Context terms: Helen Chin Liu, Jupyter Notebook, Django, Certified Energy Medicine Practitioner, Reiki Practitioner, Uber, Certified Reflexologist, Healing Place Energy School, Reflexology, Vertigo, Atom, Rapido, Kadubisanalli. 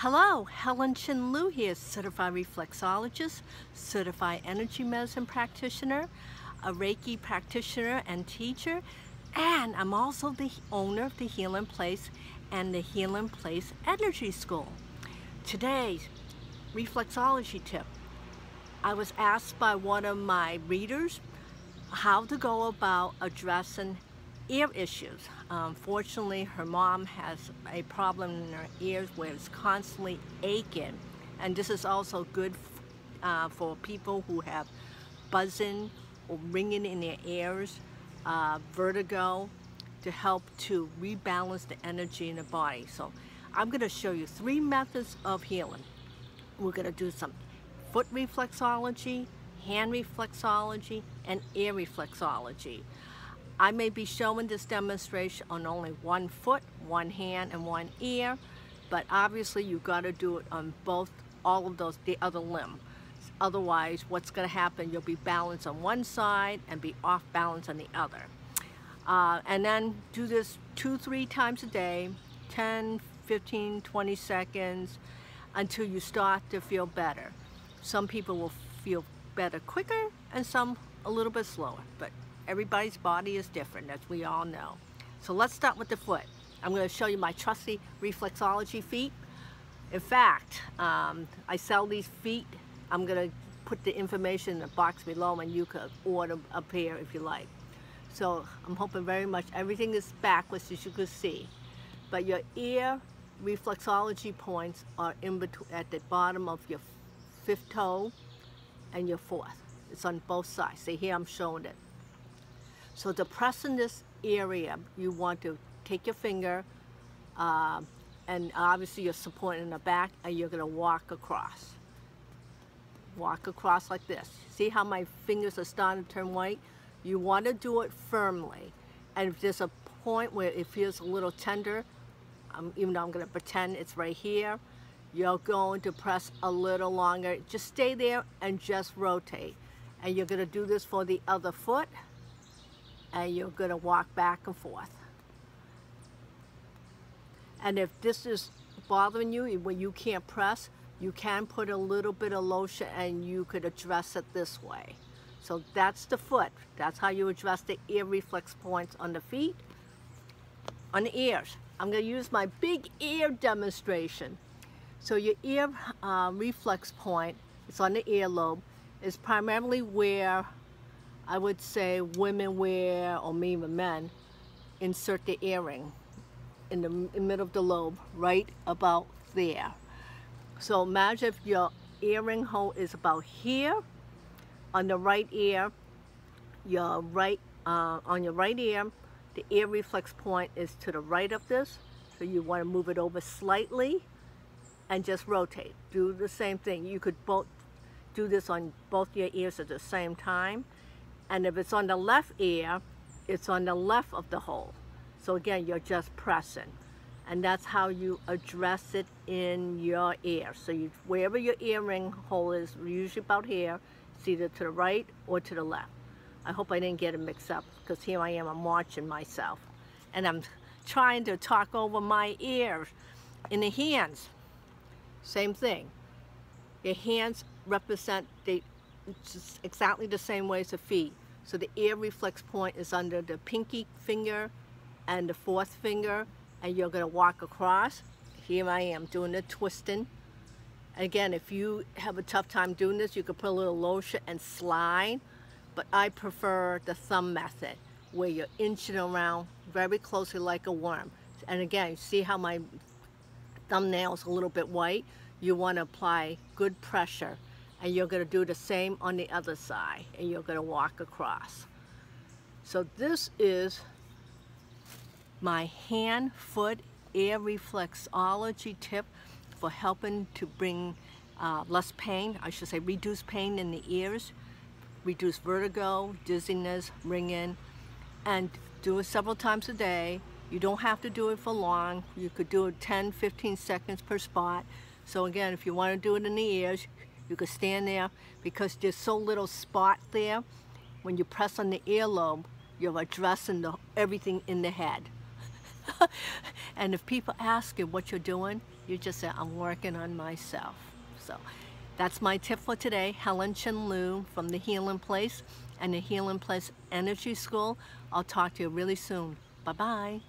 Hello, Helen Chin Liu here, Certified Reflexologist, Certified Energy Medicine Practitioner, a Reiki Practitioner and teacher, and I'm also the owner of the Healing Place and the Healing Place Energy School. Today's reflexology tip. I was asked by one of my readers how to go about addressing ear issues. Fortunately, her mom has a problem in her ears where it's constantly aching, and this is also good for people who have buzzing or ringing in their ears, vertigo, to help to rebalance the energy in the body. So I'm going to show you three methods of healing. We're going to do some foot reflexology, hand reflexology, and ear reflexology. I may be showing this demonstration on only one foot, one hand, and one ear, but obviously you've got to do it on both, all of those, the other limb. Otherwise, what's going to happen, you'll be balanced on one side and be off balance on the other. And then do this 2-3 times a day, 10, 15, 20 seconds, until you start to feel better. Some people will feel better quicker and some a little bit slower, but everybody's body is different, as we all know. So let's start with the foot. I'm going to show you my trusty reflexology feet. In fact, I sell these feet. I'm going to put the information in the box below and you can order a pair if you like. So I'm hoping very much everything is backwards, as you can see. But your ear reflexology points are in between, at the bottom of your fifth toe and your fourth. It's on both sides. See here, I'm showing it. So to press in this area, you want to take your finger, and obviously you're supporting the back, and you're gonna walk across. Walk across like this. See how my fingers are starting to turn white? You want to do it firmly. And if there's a point where it feels a little tender, even though I'm gonna pretend it's right here, you're going to press a little longer. Just stay there and just rotate. And you're gonna do this for the other foot. And you're going to walk back and forth. And if this is bothering you, when you can't press, you can put a little bit of lotion and you could address it this way. So that's the foot. That's how you address the ear reflex points on the feet. On the ears, I'm going to use my big ear demonstration. So your ear reflex point, it's on the earlobe, is primarily where I would say women wear, or even men, insert the earring in the middle of the lobe, right about there. So imagine if your earring hole is about here on the right ear, on your right ear, the ear reflex point is to the right of this, so you want to move it over slightly and just rotate. Do the same thing. You could both do this on both your ears at the same time. And if it's on the left ear, it's on the left of the hole. So again, you're just pressing. And that's how you address it in your ear. So you, wherever your earring hole is, usually about here, it's either to the right or to the left. I hope I didn't get it mixed up, because here I am, I'm watching myself. And I'm trying to talk over my ears. In the hands, same thing. Your hands represent the just exactly the same way as the feet. So the ear reflex point is under the pinky finger and the fourth finger, and you're going to walk across. Here I am doing the twisting. Again, if you have a tough time doing this, you can put a little lotion and slide, but I prefer the thumb method where you're inching around very closely like a worm. And again, see how my thumbnail's a little bit white? You want to apply good pressure. And you're going to do the same on the other side, and you're going to walk across. So this is my hand, foot, ear reflexology tip for helping to bring less pain, I should say reduce pain in the ears, reduce vertigo, dizziness, ringing, and do it several times a day. You don't have to do it for long. You could do it 10, 15 seconds per spot. So again, if you want to do it in the ears, you can stand there, because there's so little spot there. When you press on the earlobe, you're addressing everything in the head. And if people ask you what you're doing, you just say, I'm working on myself. So that's my tip for today. Helen Chin Liu from the Healing Place and the Healing Place Energy School. I'll talk to you really soon. Bye-bye.